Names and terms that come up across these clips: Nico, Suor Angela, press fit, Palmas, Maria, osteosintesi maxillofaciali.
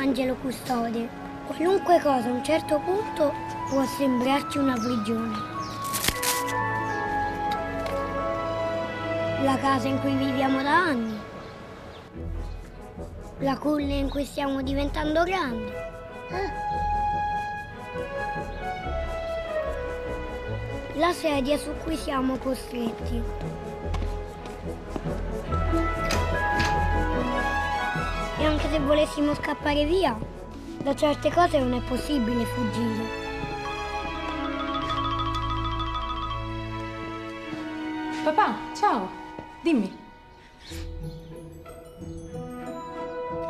angelo custode. Qualunque cosa a un certo punto può sembrarci una prigione. La casa in cui viviamo da anni, la culla in cui stiamo diventando grandi. La sedia su cui siamo costretti. E anche se volessimo scappare via, da certe cose non è possibile fuggire. Papà, ciao! Dimmi.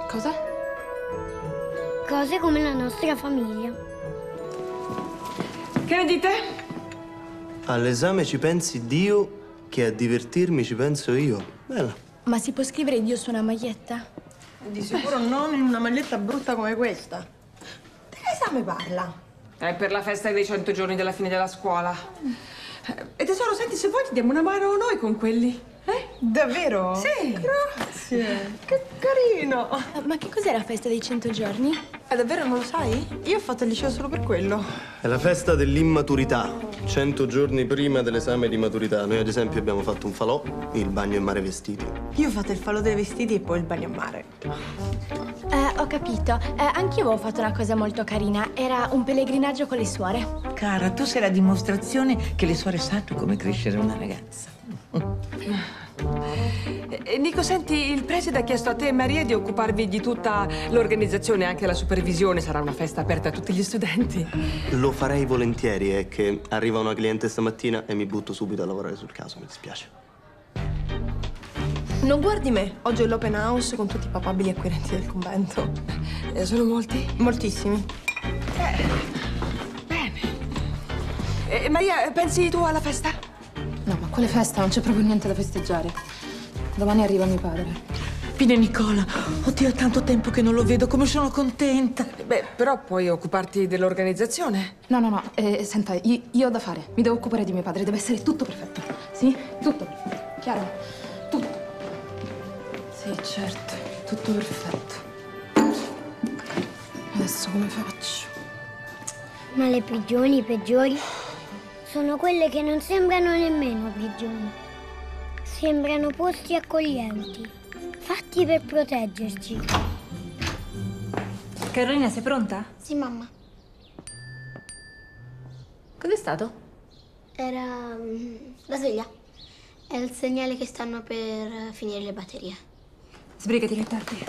Cosa? Cose come la nostra famiglia. Che ne dite? All'esame ci pensi Dio, che a divertirmi ci penso io. Bella. Ma si può scrivere Dio su una maglietta? Di sicuro non in una maglietta brutta come questa. Te l'esame parla. È per la festa dei 100 giorni della fine della scuola. E tesoro, senti, se vuoi ti diamo una mano noi con quelli. Davvero? Sì. Grazie. Che carino. Ma che cos'è la festa dei 100 giorni? Davvero non lo sai? Io ho fatto il liceo solo per quello. È la festa dell'immaturità. 100 giorni prima dell'esame di maturità. Noi ad esempio abbiamo fatto un falò, il bagno in mare vestiti. Io ho fatto il falò dei vestiti e poi il bagno in mare. Ho capito. Anch'io avevo fatto una cosa molto carina. Era un pellegrinaggio con le suore. Cara, tu sei la dimostrazione che le suore sanno come crescere una ragazza. Nico, senti, il preside ha chiesto a te e Maria di occuparvi di tutta l'organizzazione, anche la supervisione. Sarà una festa aperta a tutti gli studenti. Lo farei volentieri, è che arriva una cliente stamattina e mi butto subito a lavorare sul caso, mi dispiace. Non guardi me, oggi è l'open house con tutti i papabili acquirenti del convento. Sono molti? Moltissimi. Bene. Maria, pensi tu alla festa? No, ma quale festa? Non c'è proprio niente da festeggiare. Domani arriva mio padre. Pino e Nicola, oddio, è tanto tempo che non lo vedo, come sono contenta. Beh, però puoi occuparti dell'organizzazione. No, senta, io ho da fare. Mi devo occupare di mio padre, deve essere tutto perfetto. Sì? Tutto perfetto, chiaro? Tutto. Sì, certo, tutto perfetto. Adesso come faccio? Ma le prigioni peggiori sono quelle che non sembrano nemmeno prigioni. Sembrano posti accoglienti, fatti per proteggerci. Carolina, sei pronta? Sì, mamma. Cos'è stato? Era la sveglia. È il segnale che stanno per finire le batterie. Sbrigati che è tardi.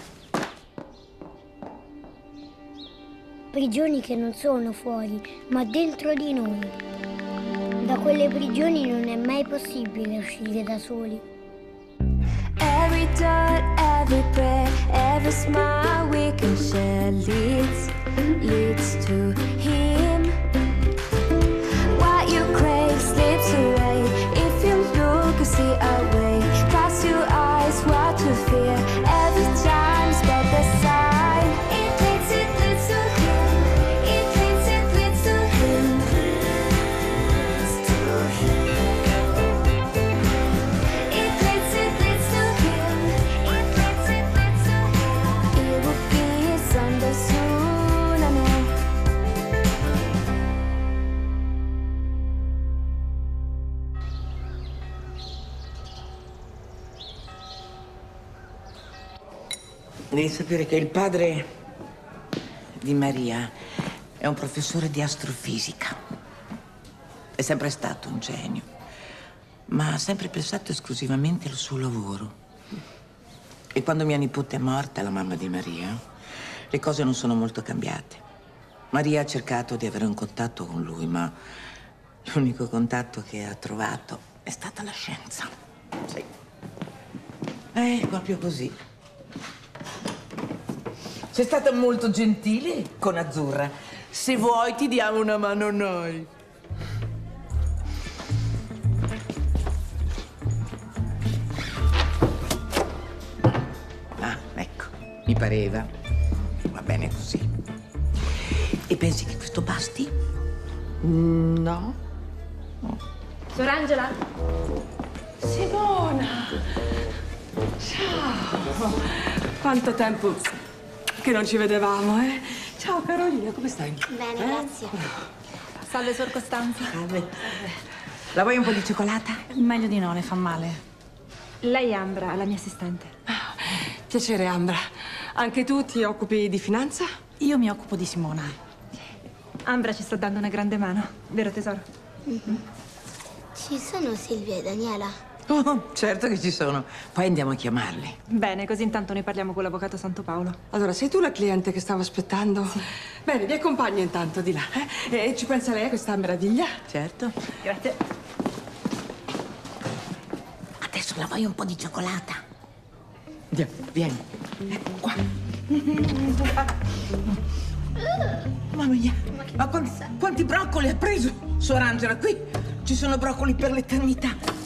Prigioni che non sono fuori, ma dentro di noi. Da quelle prigioni non è mai possibile uscire da soli. Every thought, every prayer, every smile we can share leads to him. What you crave slips away. If you look, you see a way. Close your eyes, what you fear. Every time, spot the sign. It takes it leads to him. It takes it leads to him. Devi sapere che il padre di Maria è un professore di astrofisica. È sempre stato un genio, ma ha sempre pensato esclusivamente al suo lavoro. E quando mia nipote è morta, la mamma di Maria, le cose non sono molto cambiate. Maria ha cercato di avere un contatto con lui, ma l'unico contatto che ha trovato è stata la scienza. Sì. È proprio così. Sei stata molto gentile con Azzurra. Se vuoi ti diamo una mano noi. Ah, ecco, mi pareva. Va bene così. E pensi che questo basti? No. Suor Angela? Simona! Ciao! Quanto tempo... che non ci vedevamo, eh? Ciao Carolina, come stai? Bene, grazie. Salve, Suor Costanza. Salve. La vuoi un po' di cioccolata? Meglio di no, le fa male. Lei è Ambra, la mia assistente. Piacere, Ambra. Anche tu ti occupi di finanza? Io mi occupo di Simona. Ambra ci sta dando una grande mano, vero tesoro? Mm-hmm. Ci sono Silvia e Daniela? Oh, certo che ci sono. Poi andiamo a chiamarli. Bene, così intanto noi parliamo con l'avvocato Santo Paolo. Allora, sei tu la cliente che stavo aspettando? Sì. Bene, vi accompagno intanto di là. E ci pensa lei a questa meraviglia? Certo. Grazie. Adesso la voglio un po' di cioccolata. Andiamo, vieni. Ecco qua. Mamma mia, ma quanti broccoli ha preso? Suor Angela, qui ci sono broccoli per l'eternità.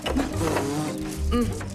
Mm.